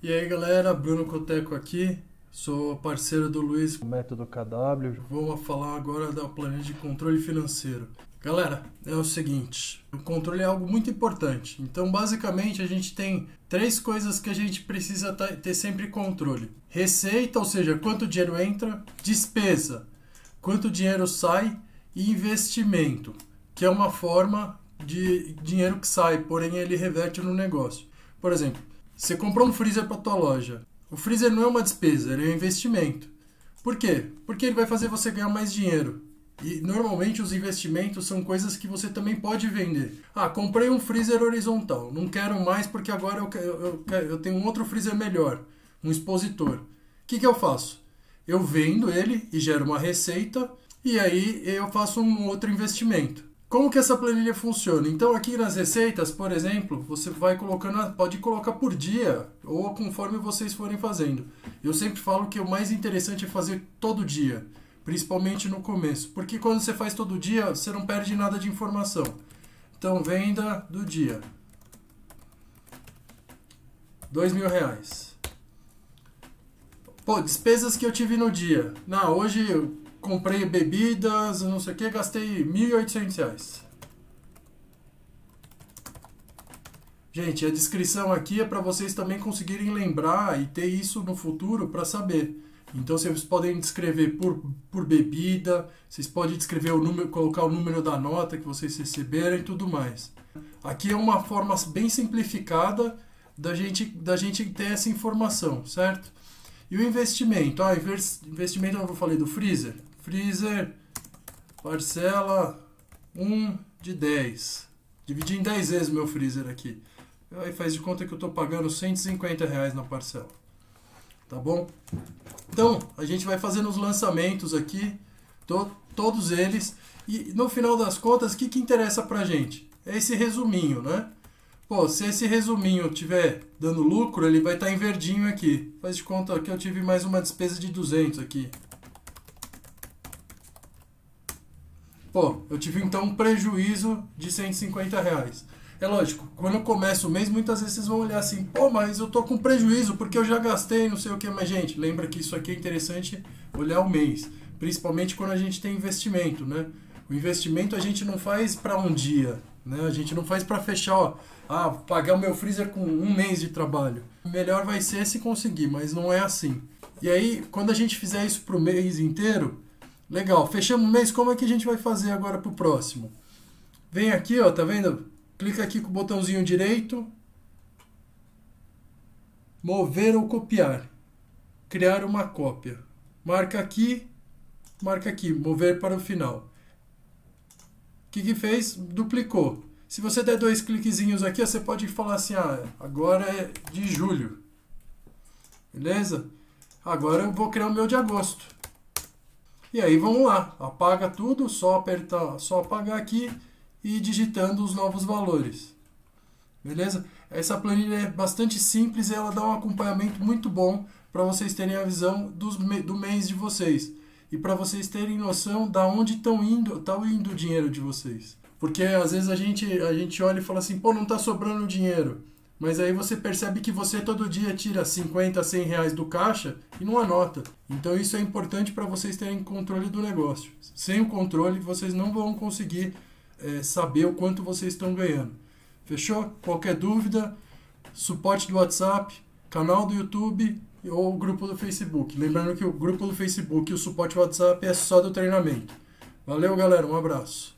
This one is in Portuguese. E aí galera, Bruno Coteco aqui, sou parceiro do Luiz, método KW. Vou falar agora da planilha de controle financeiro. Galera, é o seguinte, o controle é algo muito importante. Então basicamente a gente tem três coisas que a gente precisa ter sempre controle. Receita, ou seja, quanto dinheiro entra, despesa, quanto dinheiro sai e investimento, que é uma forma de dinheiro que sai, porém ele reverte no negócio. Por exemplo, você comprou um freezer para tua loja. O freezer não é uma despesa, ele é um investimento. Por quê? Porque ele vai fazer você ganhar mais dinheiro. E normalmente os investimentos são coisas que você também pode vender. Ah, comprei um freezer horizontal. Não quero mais porque agora eu tenho um outro freezer melhor, um expositor. O que eu faço? Eu vendo ele e gero uma receita e aí eu faço um outro investimento. Como que essa planilha funciona? Então aqui nas receitas, por exemplo, você vai colocando, pode colocar por dia ou conforme vocês forem fazendo. Eu sempre falo que o mais interessante é fazer todo dia, principalmente no começo, porque quando você faz todo dia, você não perde nada de informação. Então venda do dia, R$2.000. Pô, despesas que eu tive no dia. Não, hoje eu comprei bebidas, não sei o que, gastei R$1.800. Gente, a descrição aqui é para vocês também conseguirem lembrar e ter isso no futuro para saber. Então vocês podem descrever por bebida, vocês podem descrever o número, colocar o número da nota que vocês receberam e tudo mais. Aqui é uma forma bem simplificada da gente ter essa informação, certo? E o investimento? Ah, investimento eu falei do freezer. Freezer, parcela 1 de 10. Dividi em 10 vezes meu freezer aqui. Aí faz de conta que eu estou pagando R$150 na parcela. Tá bom? Então, a gente vai fazendo os lançamentos aqui, todos eles. E no final das contas, o que interessa pra gente? É esse resuminho, né? Pô, se esse resuminho tiver dando lucro, ele vai estar em verdinho aqui. Faz de conta que eu tive mais uma despesa de 200 aqui. Pô, eu tive então um prejuízo de R$150. É lógico, quando eu começo o mês, muitas vezes vocês vão olhar assim, pô, mas eu tô com prejuízo porque eu já gastei, não sei o que. Mas gente, lembra que isso aqui é interessante olhar o mês, principalmente quando a gente tem investimento, né? O investimento a gente não faz para um dia, né? A gente não faz para fechar, ó, ah, pagar o meu freezer com um mês de trabalho. Melhor vai ser se conseguir, mas não é assim. E aí, quando a gente fizer isso para o mês inteiro, legal, fechamos o mês, como é que a gente vai fazer agora para o próximo? Vem aqui, ó, tá vendo? Clica aqui com o botãozinho direito, mover ou copiar, criar uma cópia. Marca aqui, mover para o final. O que fez? Duplicou. Se você der dois cliquezinhos aqui, você pode falar assim, ah, agora é de julho. Beleza? Agora eu vou criar o meu de agosto. E aí vamos lá. Apaga tudo, só apertar, só apagar aqui e digitando os novos valores. Beleza? Essa planilha é bastante simples e ela dá um acompanhamento muito bom para vocês terem a visão do mês de vocês. E para vocês terem noção da onde tá indo o dinheiro de vocês. Porque às vezes a gente olha e fala assim, pô, não tá sobrando dinheiro. Mas aí você percebe que você todo dia tira 50, R$100 do caixa e não anota. Então isso é importante para vocês terem controle do negócio. Sem o controle, vocês não vão conseguir saber o quanto vocês estão ganhando. Fechou? Qualquer dúvida, suporte do WhatsApp, canal do YouTube ou o grupo do Facebook. Lembrando que o grupo do Facebook e o suporte WhatsApp é só do treinamento. Valeu, galera. Um abraço.